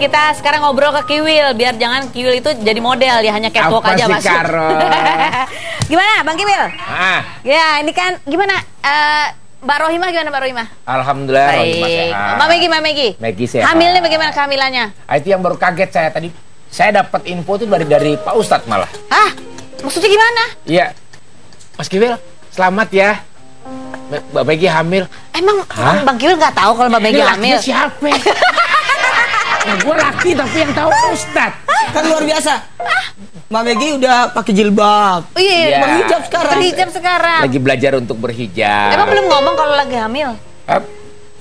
kita sekarang ngobrol ke Kiwil, biar jangan Kiwil itu jadi model ya, hanya catwalk aja Mas. Gimana Bang Kiwil? Ya ini kan gimana? Mbak Rohimah gimana Mbak Rohimah? Alhamdulillah Rohimah sehat. Mbak Meggy, Meggy sehat. Hamilnya bagaimana kehamilannya? Itu yang baru kaget saya tadi. Saya dapat info itu dari Pak Ustadz malah. Hah? Maksudnya gimana? Iya, Mas Kiwil, selamat ya. Mbak Meggy hamil. Emang Bang Kiwil nggak tahu kalau Mbak Meggy hamil? Siapa? Nah, gue laki tapi yang tahu Ustadz. Kan luar biasa. Mbak Meggy udah pakai jilbab. Iya, berhijab sekarang. Lagi belajar untuk berhijab. Emang belum ngomong kalau lagi hamil?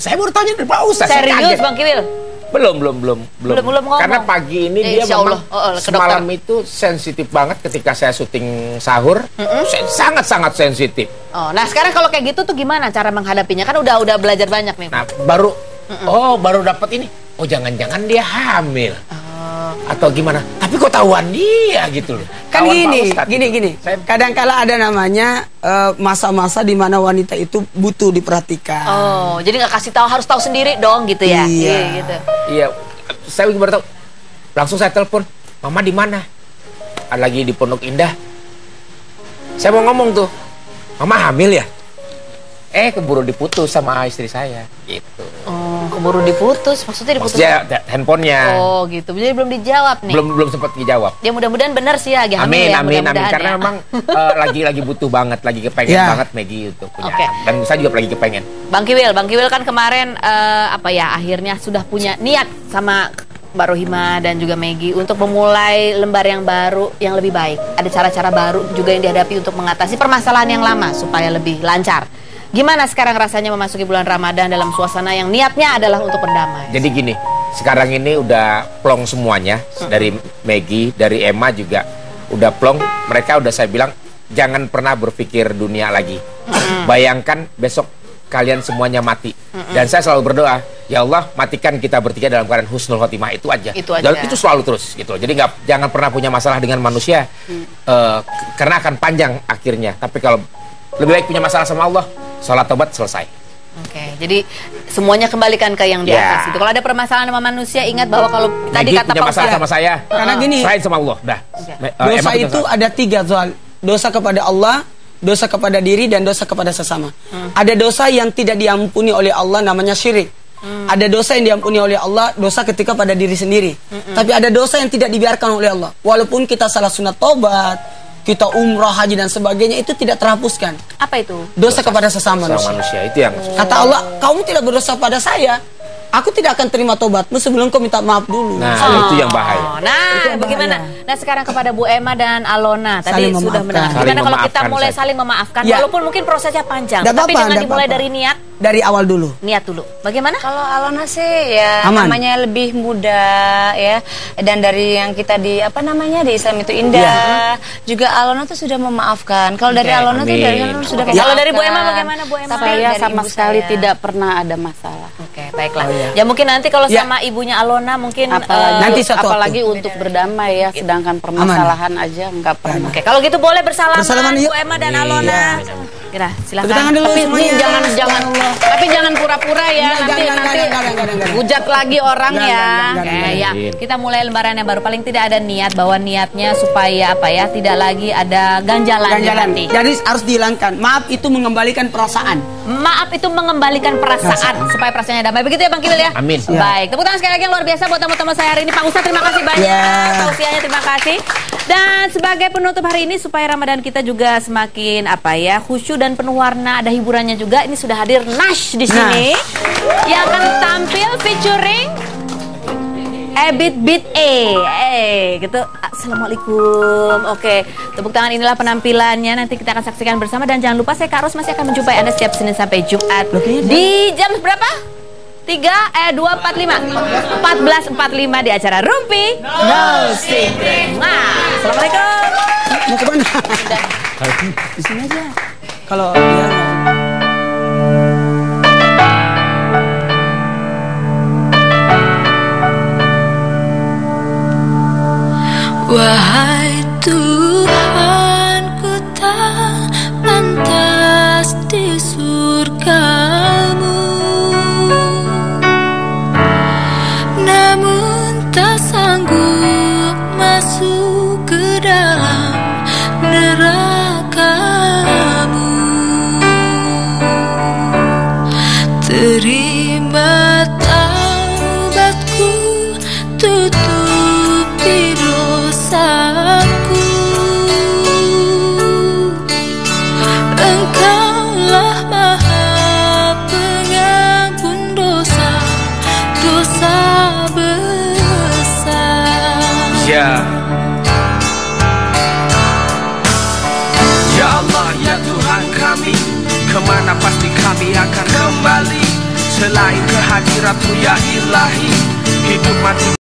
Saya baru tanya dari Pak Ustadz. Serius Bang Kiwil? Belum ngomong. Karena pagi ini dia memang semalam itu sensitif banget ketika saya syuting sahur. Sangat-sangat sensitif. Oh, nah sekarang kalau kayak gitu tuh gimana cara menghadapinya? Kan udah belajar banyak nih. Nah, baru baru dapat ini. Oh, jangan-jangan dia hamil. Atau gimana? Tapi kok tahuan dia gitu loh. Kan gini. Kadangkala ada namanya masa-masa di mana wanita itu butuh diperhatikan. Oh, jadi nggak kasih tahu, harus tahu sendiri dong gitu ya. Iya, gitu. Iya. Saya baru tahu. Langsung saya telepon, "Mama di mana?" Lagi di Pondok Indah. Saya mau ngomong tuh, "Mama hamil ya?" Keburu diputus sama istri saya gitu. Oh, keburu diputus, maksudnya diputus handphonenya. Oh gitu, jadi belum dijawab nih. Belum sempat dijawab. Ya mudah-mudahan benar sih ya, amin. Karena memang lagi butuh banget, lagi kepengen banget Meggy untuk punya. Dan saya juga lagi kepengen. Bang Kiwil kan kemarin akhirnya sudah punya niat sama Mbak Rohimah dan juga Meggy untuk memulai lembar yang baru yang lebih baik. Ada cara-cara baru juga yang dihadapi untuk mengatasi permasalahan yang lama supaya lebih lancar. Gimana sekarang rasanya memasuki bulan Ramadan dalam suasana yang niatnya adalah untuk berdamai? Jadi gini, sekarang ini udah plong semuanya. Dari Meggy, dari Emma juga udah plong. Mereka udah saya bilang, jangan pernah berpikir dunia lagi. Bayangkan besok kalian semuanya mati. Dan saya selalu berdoa, ya Allah matikan kita bertiga dalam keadaan husnul khotimah. Itu aja. Dan itu selalu terus gitu. Jadi jangan pernah punya masalah dengan manusia. Karena akan panjang akhirnya. Tapi kalau lebih baik punya masalah sama Allah, sholat tobat selesai. Oke, jadi semuanya kembalikan ke yang di atas itu. Kalau ada permasalahan sama manusia, ingat bahwa kalau tadi kata punya masalah sama saya, karena gini, selain sama Allah, dosa itu ada tiga, soal dosa kepada Allah, dosa kepada diri, dan dosa kepada sesama. Ada dosa yang tidak diampuni oleh Allah, namanya syirik. Ada dosa yang diampuni oleh Allah, dosa ketika pada diri sendiri. Tapi ada dosa yang tidak dibiarkan oleh Allah. Walaupun kita salah sunat tobat, kita umrah, haji dan sebagainya, itu tidak terhapuskan. Apa itu? Dosa kepada sesama manusia. Itu yang kata Allah, kamu tidak berdosa pada saya, aku tidak akan terima tobatmu sebelum kau minta maaf dulu. Nah, itu yang bahaya. Nah, bagaimana? Nah, sekarang kepada Bu Emma dan Alona tadi sudah mendengar. Gimana kalau kita mulai saling memaafkan, walaupun mungkin prosesnya panjang, tapi dengan dimulai dari niat, dari awal dulu. Niat dulu. Bagaimana? Kalau Alona sih ya namanya lebih muda ya, dan dari yang kita di di Islam itu indah. Juga Alona tuh sudah memaafkan. Kalau dari Alona tuh sudah memaafkan. Kalau dari Bu Emma bagaimana Bu Emma? Saya sama sekali tidak pernah ada masalah. Oke, baiklah. Ya mungkin nanti kalau sama ibunya Alona mungkin apalagi untuk berdamai ya, sedangkan permasalahan aja nggak pernah. Oke, kalau gitu boleh bersalaman Bu Emma dan Alona. Nah, silakan. Tapi jangan pura-pura ya, nanti hujat lagi orang ya. Ya, kita mulai lembaran yang baru, paling tidak ada niat, bahwa niatnya supaya tidak lagi ada ganjalan di hati. Jadi harus dihilangkan. Maaf itu mengembalikan perasaan. Supaya perasaannya damai. Begitu ya Bang Kiwil ya. Amin. Baik. Tepuk tangan sekali lagi yang luar biasa buat teman-teman saya hari ini. Pak Ustadz terima kasih banyak. Tausiahnya terima kasih. Dan sebagai penutup hari ini supaya Ramadan kita juga semakin khusyuk dan penuh warna, ada hiburannya juga. Ini sudah hadir Nash di sini yang akan tampil featuring gitu. Assalamualaikum. Oke, tepuk tangan, inilah penampilannya. Nanti kita akan saksikan bersama, dan jangan lupa saya Kak Ros masih akan menjumpai Anda setiap Senin sampai Jumat di jam berapa? 14.45 di acara Rumpi No Secret. Assalamualaikum. Mau ke mana? Di sini aja. Kalau wahai Tuhan, ku tak pantas di surga. nerakamu. Terima taubatku, tutupi dosaku. Engkaulah Maha Pengampun dosa, dosa besar. Ya Allah, ya Tuhan kami, kemana pasti kami akan kembali selain kehadirat-Mu ya Ilahi. Hidup mati